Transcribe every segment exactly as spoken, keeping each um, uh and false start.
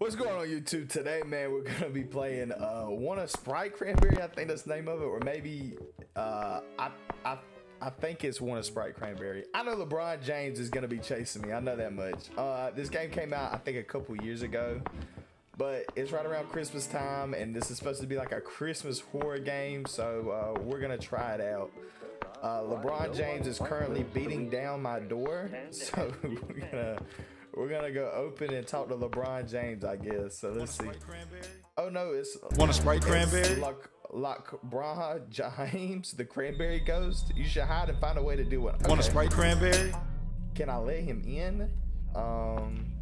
What's going on YouTube? Today, man, we're gonna be playing uh one of Sprite Cranberry, I think that's the name of it, or maybe uh I I I think it's one of Sprite Cranberry. I know LeBron James is gonna be chasing me, I know that much. Uh this game came out I think a couple years ago, but it's right around Christmas time, and this is supposed to be like a Christmas horror game, so uh we're gonna try it out. Uh LeBron James is currently beating down my door, so we're gonna We're gonna go open and talk to LeBron James, I guess. So let's see. Oh no, it's want a Sprite Cranberry? Like like LeBron James, the Cranberry Ghost. You should hide and find a way to do it. Okay. Want a Sprite Cranberry? Can I let him in? Um,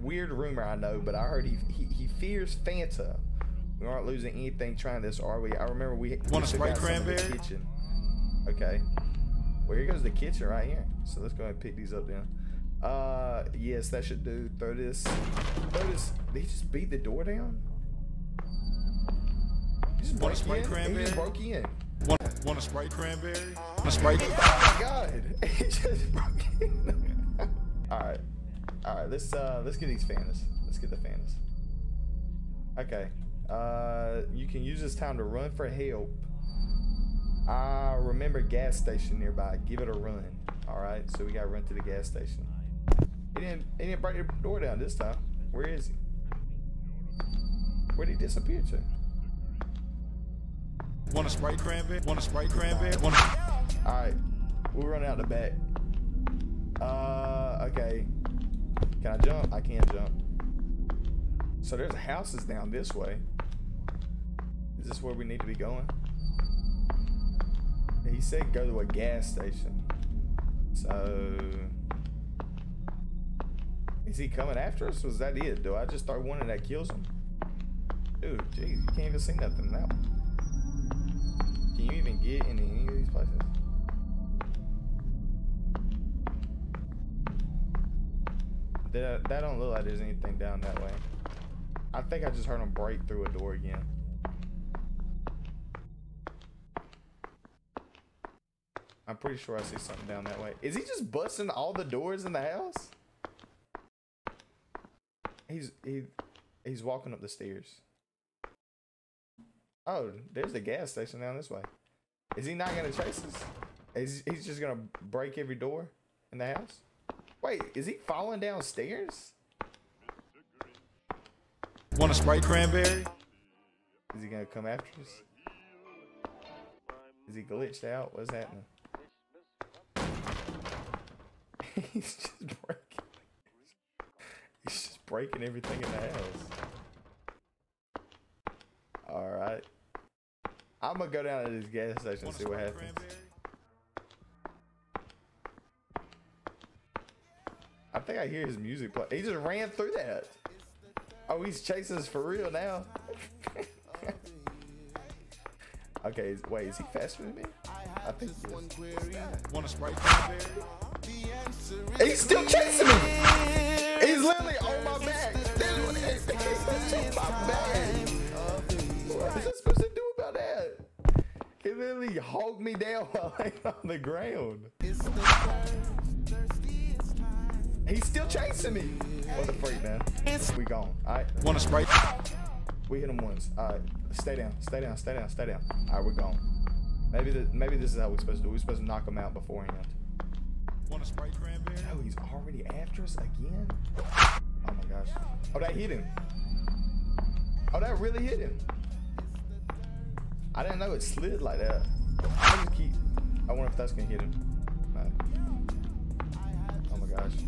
weird rumor I know, but I heard he he, he fears Fanta. We aren't losing anything trying this, are we? I remember we want a Sprite Cranberry. Kitchen. Okay. Well, here goes the kitchen right here. So let's go ahead and pick these up then. Uh, yes, that should do. Throw this. Throw this. Did he just beat the door down? He just broke in. He just broke in. Want, want a Sprite Cranberry? A Sprite. Oh my God! He just broke in. All right, all right. Let's uh, let's get these Fantas. Let's get the Fantas. Okay. Uh, you can use this time to run for help. I remember gas station nearby. Give it a run. All right. So we gotta run to the gas station. He didn't, he didn't break the door down this time. Where is he? Where'd he disappear to? Want a Sprite Cranberry? Want a Sprite Cranberry? Want a... All right, we'll run out the back. Uh, okay. Can I jump? I can't jump. So there's houses down this way. Is this where we need to be going? He said go to a gas station. So... is he coming after us? Was that it? Do I just start one and that kills him? Dude, jeez, you can't even see nothing now. Can you even get into any of these places? That, that don't look like there's anything down that way. I think I just heard him break through a door again. I'm pretty sure I see something down that way. Is he just busting all the doors in the house? He's he, he's walking up the stairs. Oh, there's the gas station down this way. Is he not gonna chase us? Is he's just gonna break every door in the house? Wait, is he falling downstairs? Want a Sprite Cranberry? Is he gonna come after us? Is he glitched out? What's happening? He's just breaking. He's just breaking everything in the house. All right, I'm gonna go down to this gas station and see what happens. I think I hear his music play. He just ran through that. Oh, he's chasing us for real now. Okay, wait, is he faster than me? I think he is. Want a Sprite Cranberry? He's still chasing me. He's literally on my back. He's on my back. What is I supposed to do about that? He literally hogged me down while laying on the ground. He's still chasing me. What the freak, man? We gone. All right. Want a Sprite? We hit him once. All right. Stay down. Stay down. Stay down. Stay down. All right, we're gone. Maybe the, maybe this is how we're supposed to do. We're supposed to knock him out beforehand. Want a Sprite Cranberry? No, he's already after us again? Oh my gosh. Oh, that hit him. Oh, that really hit him. I didn't know it slid like that. I just keep... I wonder if that's gonna hit him. No. Oh my gosh.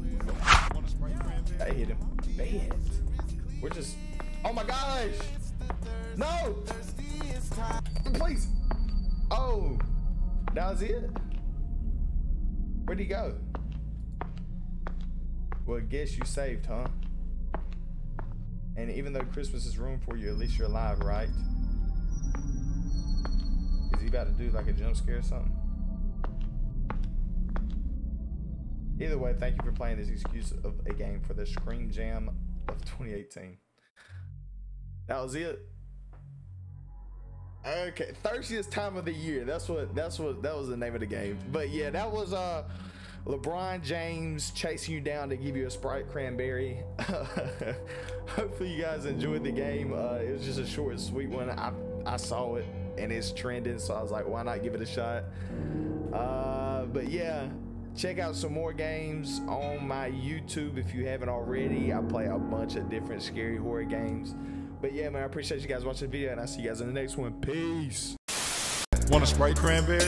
Want a Sprite Cranberry? That hit him. Bad. We're just... oh my gosh! No! Please! Oh! That was it? Where'd he go? Well, guess you saved, huh? And even though Christmas is ruined for you, at least you're alive, right? Is he about to do like a jump scare or something? Either way, thank you for playing this excuse of a game for the Scream Jam of twenty eighteen. That was it. Okay, thirstiest time of the year. That's what. That's what. That was the name of the game. But yeah, that was uh, LeBron James chasing you down to give you a Sprite Cranberry. Hopefully you guys enjoyed the game. Uh, it was just a short and sweet one. I, I saw it and it's trending, so I was like, why not give it a shot? Uh, but yeah, check out some more games on my YouTube if you haven't already. I play a bunch of different scary horror games. But yeah, man, I appreciate you guys watching the video, and I'll see you guys in the next one. Peace. Want a Sprite Cranberry?